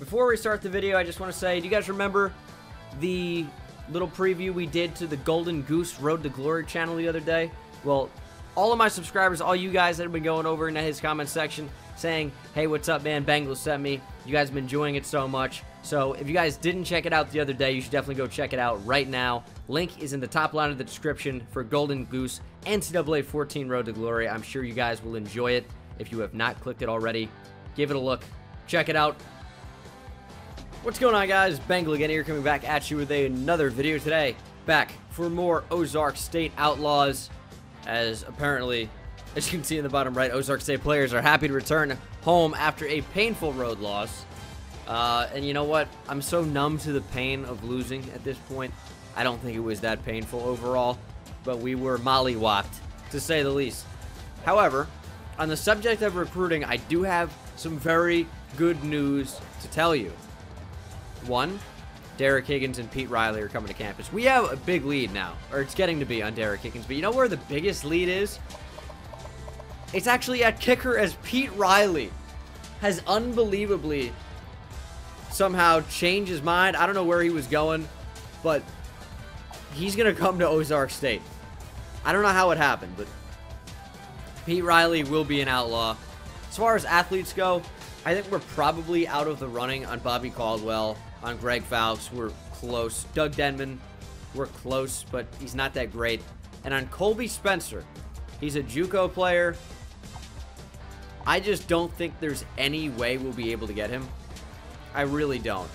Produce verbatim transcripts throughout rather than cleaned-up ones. Before we start the video, I just want to say, do you guys remember the little preview we did to the Golden Goose Road to Glory channel the other day? Well, all of my subscribers, all you guys that have been going over into his comment section saying, hey, what's up, man? Bengal sent me. You guys have been enjoying it so much. So if you guys didn't check it out the other day, you should definitely go check it out right now. Link is in the top line of the description for Golden Goose N C double A fourteen Road to Glory. I'm sure you guys will enjoy it. If you have not clicked it already, give it a look. Check it out. What's going on, guys? Bengal again here, coming back at you with another video today. Back for more Ozark State Outlaws, as apparently, as you can see in the bottom right, Ozark State players are happy to return home after a painful road loss. Uh, and you know what? I'm so numb to the pain of losing at this point. I don't think it was that painful overall, but we were mollywopped, to say the least. However, on the subject of recruiting, I do have some very good news to tell you. One, Derek Higgins and Pete Riley are coming to campus. We have a big lead now, or it's getting to be on Derek Higgins, but you know where the biggest lead is? It's actually at kicker, as Pete Riley has unbelievably somehow changed his mind. I don't know where he was going, but he's going to come to Ozark State. I don't know how it happened, but Pete Riley will be an Outlaw. As far as athletes go, I think we're probably out of the running on Bobby Caldwell, on Greg Valves. We're close. Doug Denman, we're close, but he's not that great. And on Colby Spencer, he's a JUCO player. I just don't think there's any way we'll be able to get him. I really don't.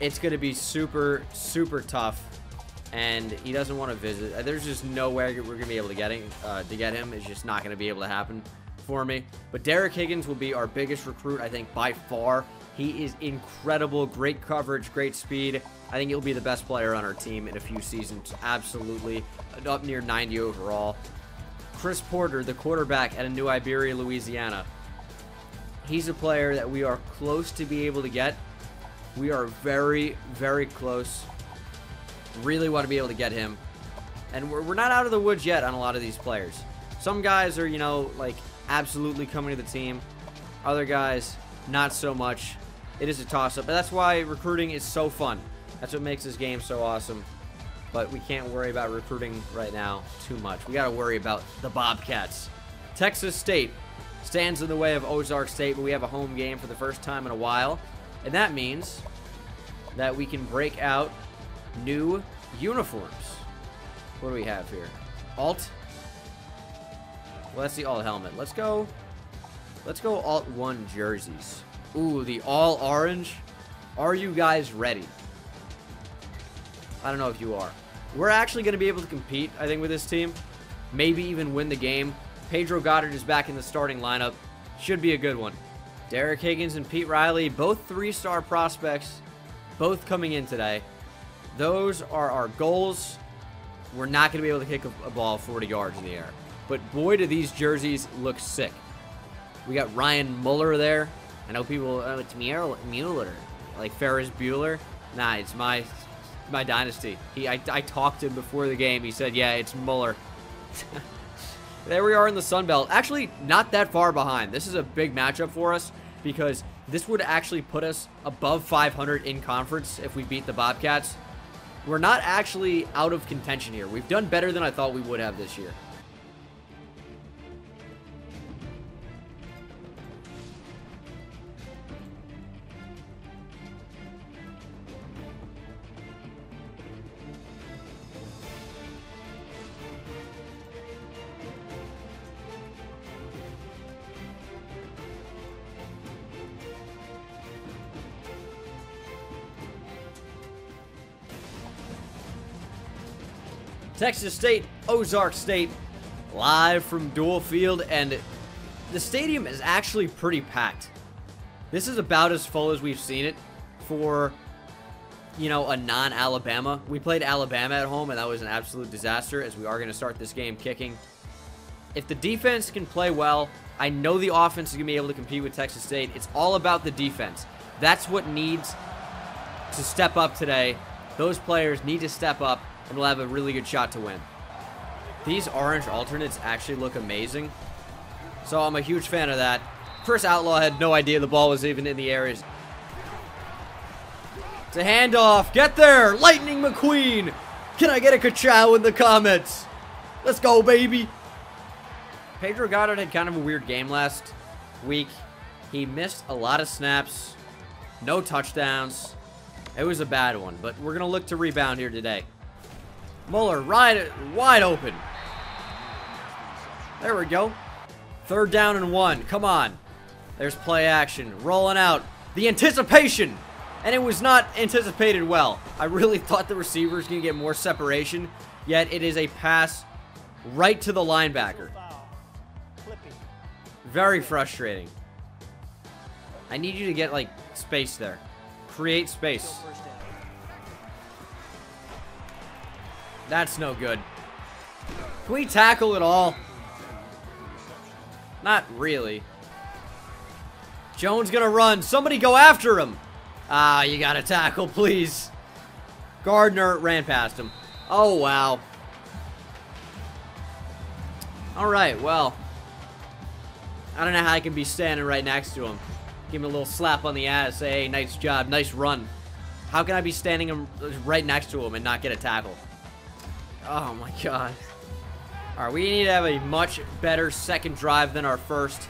It's going to be super, super tough, and he doesn't want to visit. There's just no way we're going to be able to get him. Uh, to get him. It's just not going to be able to happen for me. But Derek Higgins will be our biggest recruit, I think, by far. He is incredible. Great coverage, great speed. I think he'll be the best player on our team in a few seasons. Absolutely. Up near ninety overall. Chris Porter, the quarterback at New Iberia, Louisiana. He's a player that we are close to be able to get. We are very, very close. Really want to be able to get him. And we're, we're not out of the woods yet on a lot of these players. Some guys are, you know, like absolutely coming to the team. Other guys, not so much. It is a toss-up. But that's why recruiting is so fun. That's what makes this game so awesome. But we can't worry about recruiting right now too much. We got to worry about the Bobcats. Texas State stands in the way of Ozark State, but we have a home game for the first time in a while. And that means that we can break out new uniforms. What do we have here? Alt. Well, that's the alt helmet. Let's go. Let's go alt one jerseys. Ooh, the all orange. Are you guys ready? I don't know if you are. We're actually going to be able to compete, I think, with this team. Maybe even win the game. Pedro Goddard is back in the starting lineup. Should be a good one. Derek Higgins and Pete Riley, both three-star prospects, both coming in today. Those are our goals. We're not going to be able to kick a ball forty yards in the air. But boy, do these jerseys look sick. We got Ryan Mueller there. I know people, oh, it's Mueller. Like Ferris Bueller. Nah, it's my... my dynasty. He, I, I talked to him before the game. He said, yeah, it's Mueller. There we are in the Sun Belt. Actually, not that far behind. This is a big matchup for us because this would actually put us above five hundred in conference if we beat the Bobcats. We're not actually out of contention here. We've done better than I thought we would have this year. Texas State, Ozark State, live from Dual Field, and the stadium is actually pretty packed. This is about as full as we've seen it for, you know, a non-Alabama. We played Alabama at home, and that was an absolute disaster, as we are going to start this game kicking. If the defense can play well, I know the offense is going to be able to compete with Texas State. It's all about the defense. That's what needs to step up today. Those players need to step up, and we'll have a really good shot to win. These orange alternates actually look amazing, so I'm a huge fan of that. Chris Outlaw had no idea the ball was even in the air. It's a handoff. Get there, Lightning McQueen. Can I get a ka-chow in the comments? Let's go, baby. Pedro Goddard had kind of a weird game last week. He missed a lot of snaps, no touchdowns. It was a bad one, but we're going to look to rebound here today. Mueller right, wide open. There we go. Third down and one. Come on. There's play action. Rolling out. The anticipation. And it was not anticipated well. I really thought the receiver was going to get more separation, yet it is a pass right to the linebacker. Very frustrating. I need you to get, like, space there. Create space. That's no good. Can we tackle it all? Not really. Jones gonna run. Somebody go after him. Ah, you gotta tackle, please. Gardner ran past him. Oh, wow. All right, well. I don't know how I can be standing right next to him. Give him a little slap on the ass. Say, hey, nice job, nice run. How can I be standing him right next to him and not get a tackle? Oh, my God. All right, we need to have a much better second drive than our first.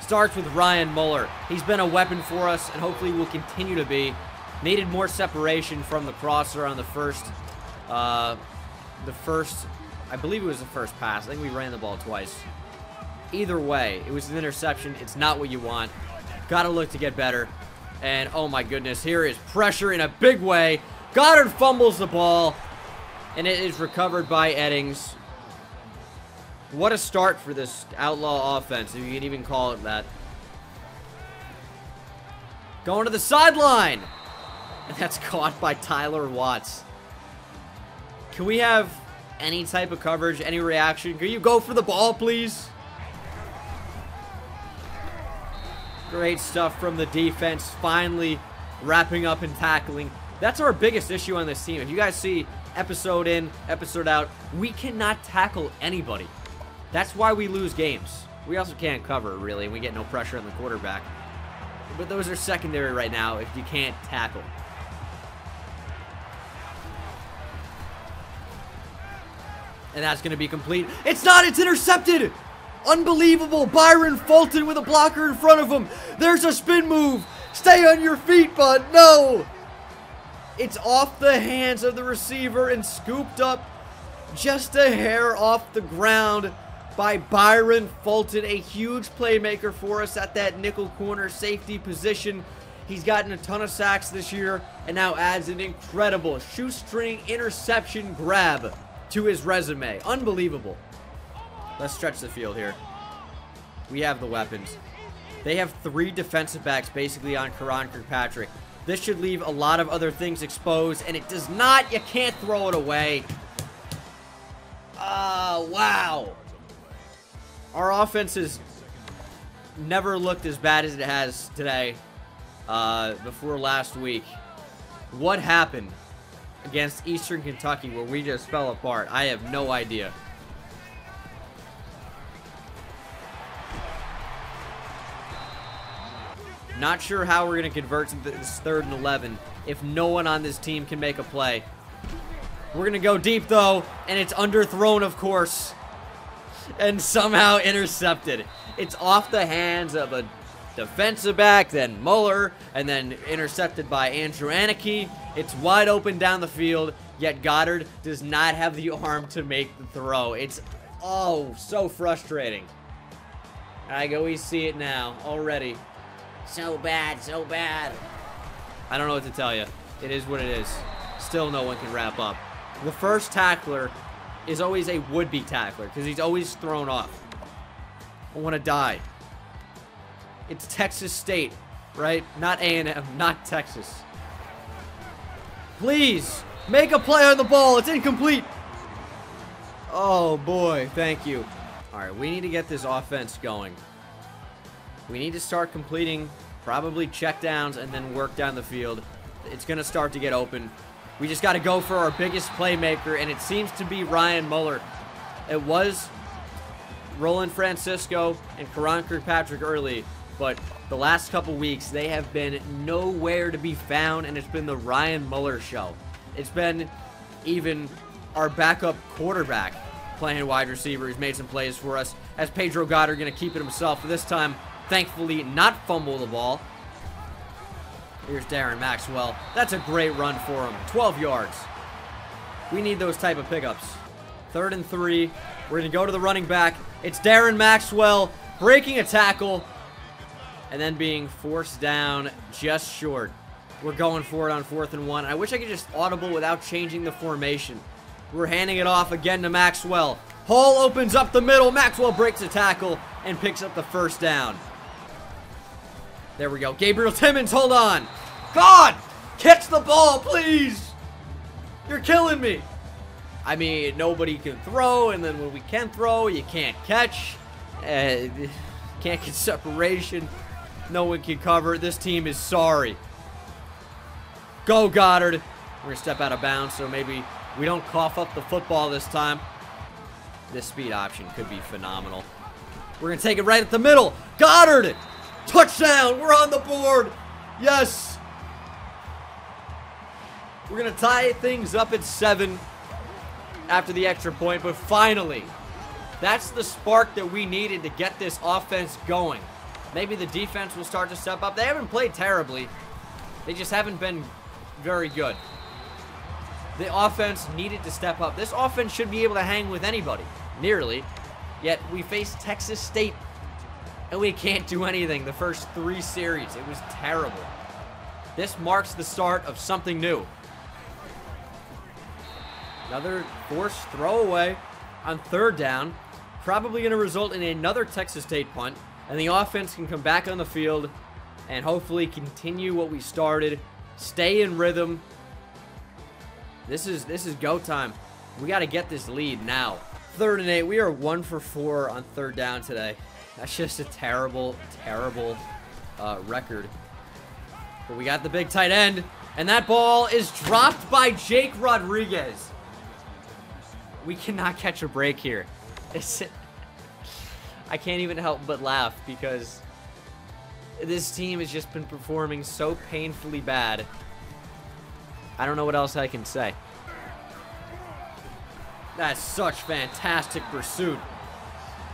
Starts with Ryan Mueller. He's been a weapon for us, and hopefully will continue to be. Needed more separation from the crosser on the first, uh, the first, I believe it was the first pass. I think we ran the ball twice. Either way, it was an interception. It's not what you want. Got to look to get better. And, oh my goodness, here is pressure in a big way. Goddard fumbles the ball, and it is recovered by Eddings. What a start for this Outlaw offense, if you can even call it that. Going to the sideline! And that's caught by Tyler Watts. Can we have any type of coverage, any reaction? Can you go for the ball, please? Great stuff from the defense, finally wrapping up and tackling. That's our biggest issue on this team. If you guys see episode in, episode out, we cannot tackle anybody. That's why we lose games. We also can't cover, really, and we get no pressure on the quarterback. But those are secondary right now if you can't tackle. And that's going to be complete. It's not! It's intercepted! Unbelievable! Byron Fulton with a blocker in front of him. There's a spin move! Stay on your feet, bud! No! It's off the hands of the receiver and scooped up just a hair off the ground by Byron Fulton, a huge playmaker for us at that nickel corner safety position. He's gotten a ton of sacks this year and now adds an incredible shoestring interception grab to his resume. Unbelievable. Let's stretch the field here. We have the weapons. They have three defensive backs basically on Karan Kirkpatrick. This should leave a lot of other things exposed, and it does not. You can't throw it away. Ah, uh, wow. Our offense has never looked as bad as it has today, uh, before last week. What happened against Eastern Kentucky where we just fell apart? I have no idea. Not sure how we're going to convert to this third and eleven if no one on this team can make a play. We're going to go deep, though, and it's underthrown, of course, and somehow intercepted. It's off the hands of a defensive back, then Mueller, and then intercepted by Andrew Anike. It's wide open down the field, yet Goddard does not have the arm to make the throw. It's, oh, so frustrating. I go, we see it now already. So bad, so bad. I don't know what to tell you. It is what it is. Still no one can wrap up. The first tackler is always a would-be tackler because he's always thrown off. I want to die. It's Texas State, right? Not A and M, not Texas. Please, make a play on the ball. It's incomplete. Oh, boy, thank you. All right, we need to get this offense going. We need to start completing probably checkdowns and then work down the field. It's going to start to get open. We just got to go for our biggest playmaker, and it seems to be Ryan Mueller. It was Roland Francisco and Karan Kirkpatrick early, but the last couple weeks they have been nowhere to be found, and it's been the Ryan Mueller show. It's been even our backup quarterback playing wide receiver. He's made some plays for us, as Pedro Goddard going to keep it himself this time, thankfully not fumble the ball. Here's Darren Maxwell. That's a great run for him. twelve yards. We need those type of pickups. Third and three. We're going to go to the running back. It's Darren Maxwell breaking a tackle and then being forced down just short. We're going for it on fourth and one. I wish I could just audible without changing the formation. We're handing it off again to Maxwell. Hall opens up the middle. Maxwell breaks a tackle and picks up the first down. There we go. Gabriel Timmons, hold on. God, catch the ball, please. You're killing me. I mean, nobody can throw, and then when we can throw, you can't catch. Uh, can't get separation. No one can cover. This team is sorry. Go, Goddard. We're going to step out of bounds, so maybe we don't cough up the football this time. This speed option could be phenomenal. We're going to take it right at the middle. Goddard. Touchdown! We're on the board! Yes! We're going to tie things up at seven after the extra point, but finally, that's the spark that we needed to get this offense going. Maybe the defense will start to step up. They haven't played terribly. They just haven't been very good. The offense needed to step up. This offense should be able to hang with anybody, nearly, yet we face Texas State and we can't do anything the first three series. It was terrible. This marks the start of something new. Another forced throwaway on third down. Probably going to result in another Texas State punt. And the offense can come back on the field and hopefully continue what we started. Stay in rhythm. This is, this is go time. We got to get this lead now. Third and eight. We are one for four on third down today. That's just a terrible, terrible uh, record. But we got the big tight end, and that ball is dropped by Jake Rodriguez. We cannot catch a break here. It's, I can't even help but laugh because this team has just been performing so painfully bad. I don't know what else I can say. That's such fantastic pursuit.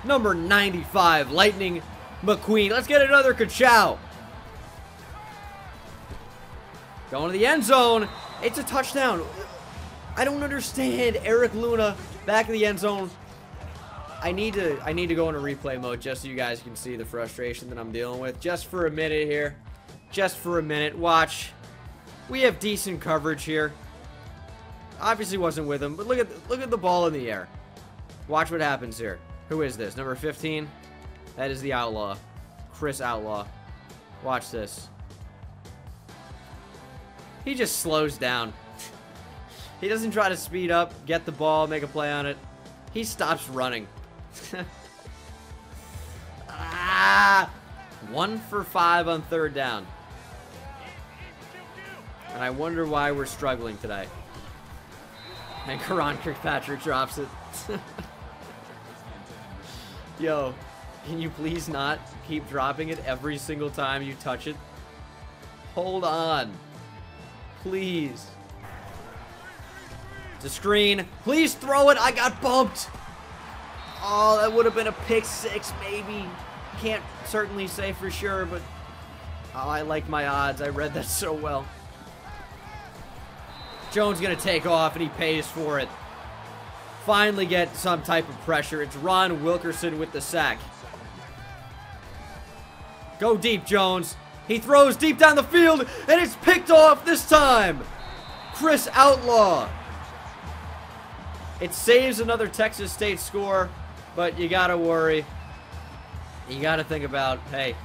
Number ninety-five, Lightning McQueen. Let's get another ka-chow. Going to the end zone. It's a touchdown. I don't understand Eric Luna back in the end zone. I need to I need to go into replay mode just so you guys can see the frustration that I'm dealing with. Just for a minute here. Just for a minute. Watch. We have decent coverage here. Obviously wasn't with him, but look at look at the ball in the air. Watch what happens here. Who is this? Number fifteen? That is the Outlaw. Chris Outlaw. Watch this. He just slows down. He doesn't try to speed up, get the ball, make a play on it. He stops running. ah, one for five on third down. And I wonder why we're struggling today. And Karan Kirkpatrick drops it. Yo, can you please not keep dropping it every single time you touch it? Hold on. Please. It's a screen. Please throw it. I got bumped. Oh, that would have been a pick six, maybe. Can't certainly say for sure, but oh, I like my odds. I read that so well. Jones going to take off, and he pays for it. Finally get some type of pressure. It's Ron Wilkerson with the sack. Go deep, Jones. He throws deep down the field, and it's picked off this time. Chris Outlaw. It saves another Texas State score, but you got to worry. You got to think about, hey,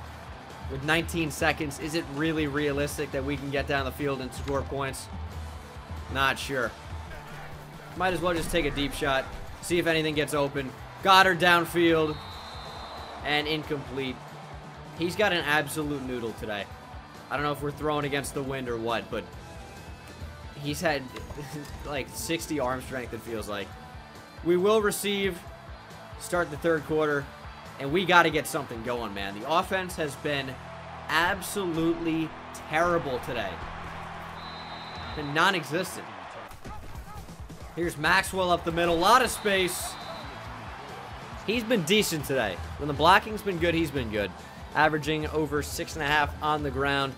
with nineteen seconds, is it really realistic that we can get down the field and score points? Not sure. Might as well just take a deep shot, see if anything gets open. Goddard downfield, and incomplete. He's got an absolute noodle today. I don't know if we're throwing against the wind or what, but he's had like sixty arm strength, it feels like. We will receive, start the third quarter, and we got to get something going, man. The offense has been absolutely terrible today. Been non-existent. Here's Maxwell up the middle. A lot of space. He's been decent today. When the blocking's been good, he's been good. Averaging over six and a half on the ground.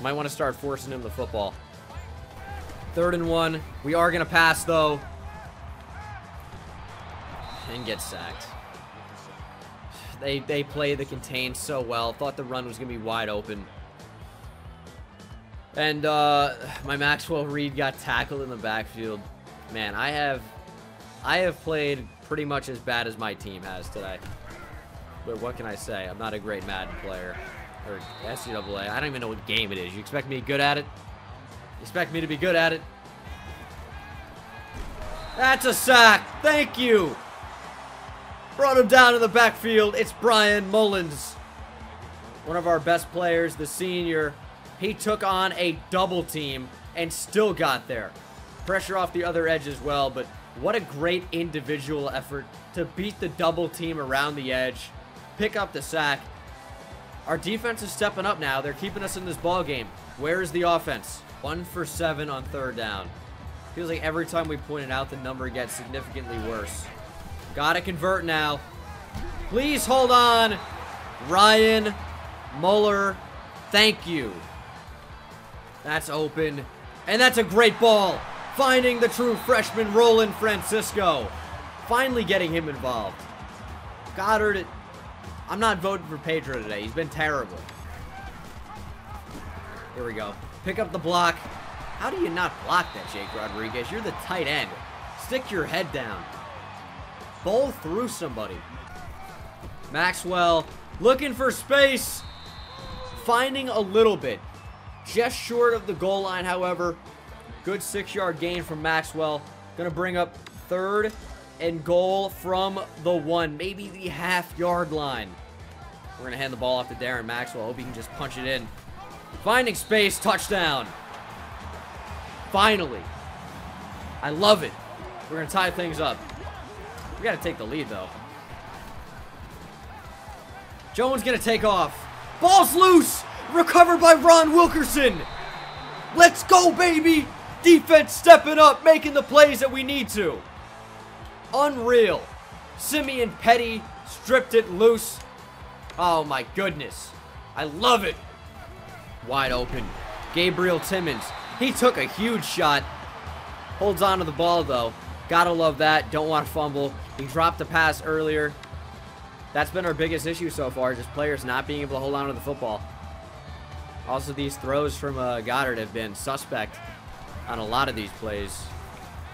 Might want to start forcing him the football. Third and one. We are going to pass, though. And get sacked. They, they play the contain so well. Thought the run was going to be wide open. And uh, my Maxwell Reed got tackled in the backfield. Man, I have I have played pretty much as bad as my team has today. But what can I say? I'm not a great Madden player. Or N C double A. I don't even know what game it is. You expect me good at it? You expect me to be good at it? That's a sack. Thank you. Brought him down to the backfield. It's Brian Mullins. One of our best players, the senior. He took on a double team and still got there. Pressure off the other edge as well, but what a great individual effort to beat the double team around the edge, pick up the sack. Our defense is stepping up now. They're keeping us in this ball game. Where is the offense? One for seven on third down. Feels like every time we point it out, the number gets significantly worse. Gotta convert now. Please hold on. Ryan Mueller, thank you. That's open, and that's a great ball. Finding the true freshman, Roland Francisco. Finally getting him involved. Goddard, I'm not voting for Pedro today. He's been terrible. Here we go. Pick up the block. How do you not block that, Jake Rodriguez? You're the tight end. Stick your head down. Bowl through somebody. Maxwell looking for space. Finding a little bit. Just short of the goal line, however. Good six-yard gain from Maxwell. Going to bring up third and goal from the one. Maybe the half-yard line. We're going to hand the ball off to Darren Maxwell. Hope he can just punch it in. Finding space. Touchdown. Finally. I love it. We're going to tie things up. We got to take the lead, though. Jones going to take off. Ball's loose. Recovered by Ron Wilkerson. Let's go, baby. Defense stepping up, making the plays that we need to. Unreal. Simeon Petty stripped it loose. Oh, my goodness. I love it. Wide open. Gabriel Timmons. He took a huge shot. Holds on to the ball, though. Gotta love that. Don't want to fumble. He dropped the pass earlier. That's been our biggest issue so far, just players not being able to hold on to the football. Also, these throws from uh, Goddard have been suspect on a lot of these plays.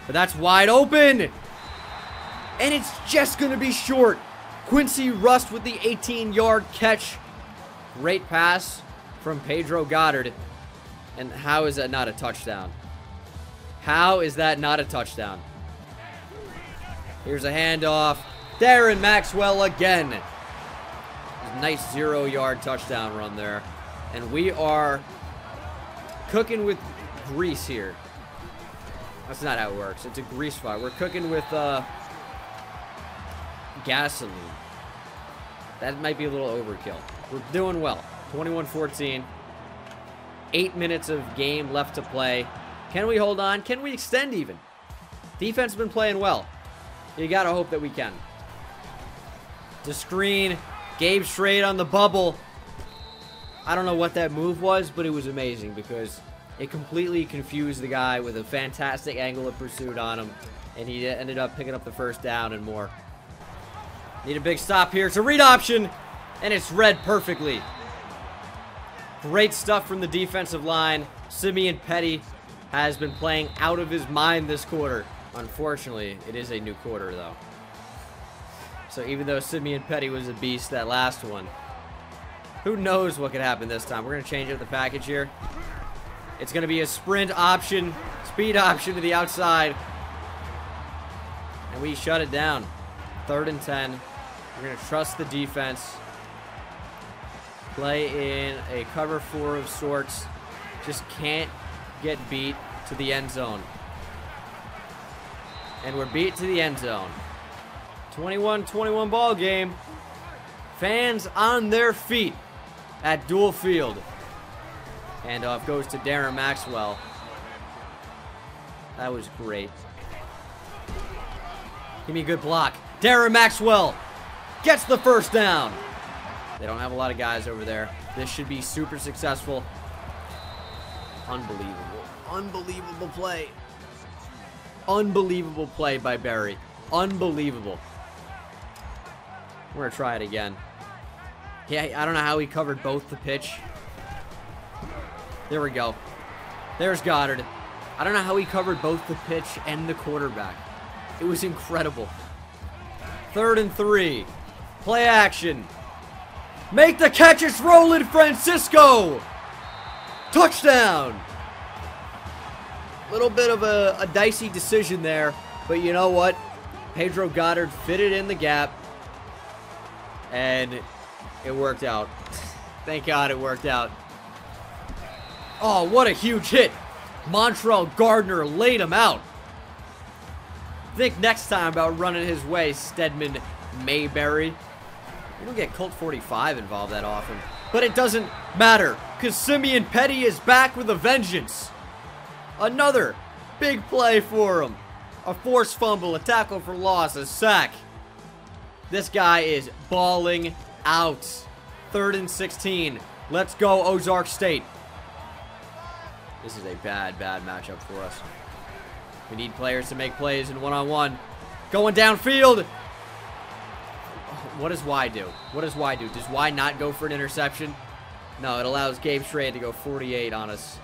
But that's wide open! And it's just going to be short. Quincy Rust with the eighteen-yard catch. Great pass from Pedro Goddard. And how is that not a touchdown? How is that not a touchdown? Here's a handoff. Darren Maxwell again. Nice zero-yard touchdown run there. And we are cooking with grease here. That's not how it works. It's a grease fire. We're cooking with uh, gasoline. That might be a little overkill. We're doing well. twenty-one fourteen. Eight minutes of game left to play. Can we hold on? Can we extend even? Defense has been playing well. You got to hope that we can. The screen. Gabe straight on the bubble. I don't know what that move was, but it was amazing because it completely confused the guy with a fantastic angle of pursuit on him, and he ended up picking up the first down and more. Need a big stop here. It's a read option, and it's read perfectly. Great stuff from the defensive line. Simeon Petty has been playing out of his mind this quarter. Unfortunately, it is a new quarter, though. So even though Simeon Petty was a beast that last one, who knows what could happen this time. We're going to change up the package here. It's going to be a sprint option, speed option to the outside. And we shut it down. Third and ten. We're going to trust the defense. Play in a cover four of sorts. Just can't get beat to the end zone. And we're beat to the end zone. twenty-one twenty-one ball game. Fans on their feet at Dual Field. Handoff goes to Darren Maxwell. That was great. Give me a good block. Darren Maxwell gets the first down. They don't have a lot of guys over there. This should be super successful. Unbelievable. Unbelievable play. Unbelievable play by Berry. Unbelievable. We're going to try it again. Yeah, I don't know how he covered both the pitch. There we go. There's Goddard. I don't know how he covered both the pitch and the quarterback. It was incredible. Third and three. Play action. Make the catch. It's Roland Francisco. Touchdown. Little bit of a, a dicey decision there, but you know what? Pedro Goddard fitted in the gap, and it worked out. Thank God it worked out. Oh, what a huge hit. Montrell Gardner laid him out. Think next time about running his way, Stedman Mayberry. We don't get Colt forty-five involved that often, but it doesn't matter because Simeon Petty is back with a vengeance. Another big play for him. A forced fumble, a tackle for loss, a sack. This guy is balling out. Third and sixteen. Let's go, Ozark State. This is a bad, bad matchup for us. We need players to make plays in one-on-one. Going downfield. What does Y do? What does Y do? Does Y not go for an interception? No, it allows Gabe Strayed to go forty-eight on us.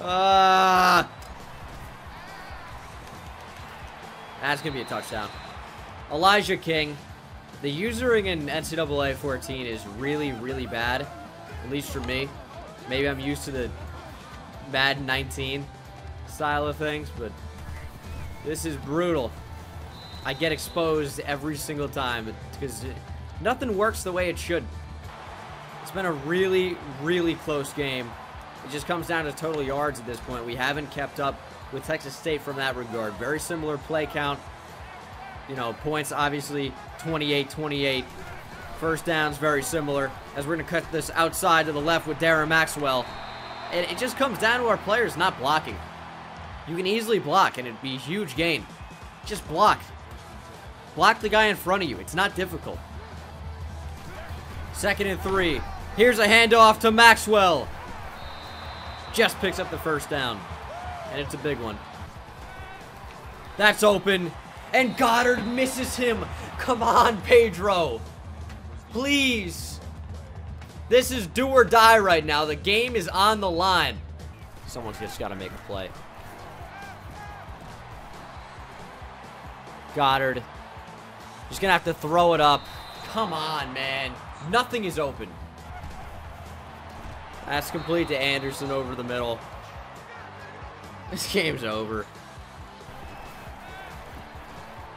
Uh, that's going to be a touchdown. Elijah King. The usering in N C double A fourteen is really, really bad. At least for me. Maybe I'm used to the Madden nineteen style of things, but this is brutal. I get exposed every single time because nothing works the way it should. It's been a really, really close game. It just comes down to total yards at this point. We haven't kept up with Texas State from that regard. Very similar play count. You know, points obviously twenty-eight twenty-eight. First downs very similar, as we're going to cut this outside to the left with Darren Maxwell. And it just comes down to our players not blocking. You can easily block, and it'd be a huge gain. Just block. Block the guy in front of you. It's not difficult. Second and three. Here's a handoff to Maxwell. Just picks up the first down, and it's a big one. That's open, and Goddard misses him. Come on, Pedro. Please. This is do or die right now. The game is on the line. Someone's just got to make a play. Goddard. Just going to have to throw it up. Come on, man. Nothing is open. That's complete to Anderson over the middle. This game's over.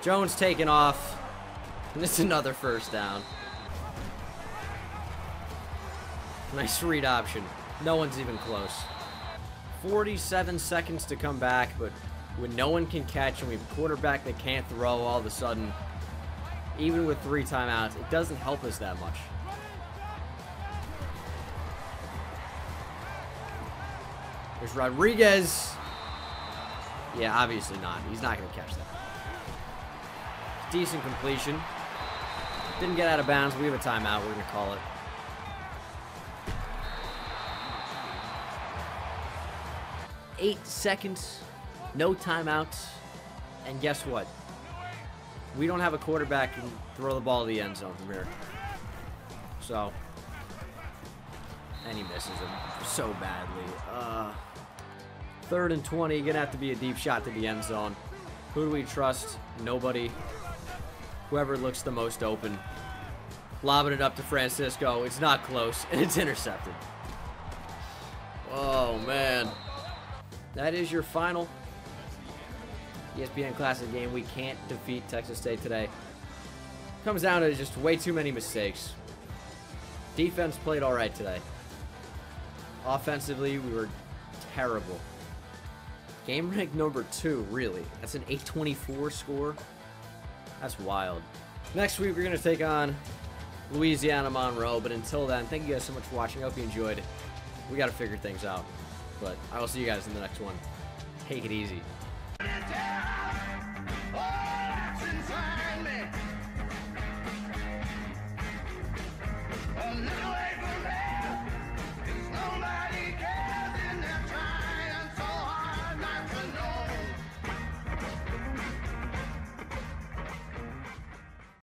Jones taking off. And it's another first down. Nice read option. No one's even close. forty-seven seconds to come back, but when no one can catch and we have a quarterback that can't throw all of a sudden, even with three timeouts, it doesn't help us that much. There's Rodriguez. Yeah, obviously not. He's not going to catch that. Decent completion. Didn't get out of bounds. We have a timeout. We're going to call it. Eight seconds, no timeouts, and guess what? We don't have a quarterback who can throw the ball to the end zone from here. So, and he misses it so badly. Uh, third and twenty, gonna have to be a deep shot to the end zone. Who do we trust? Nobody. Whoever looks the most open. Lobbing it up to Francisco. It's not close, and it's intercepted. Oh, man. That is your final E S P N Classic game. We can't defeat Texas State today. Comes down to just way too many mistakes. Defense played all right today. Offensively, we were terrible. Game rank number two, really. That's an eight twenty-four score. That's wild. Next week, we're going to take on Louisiana Monroe. But until then, thank you guys so much for watching. I hope you enjoyed. We got to figure things out. But I will see you guys in the next one. Take it easy.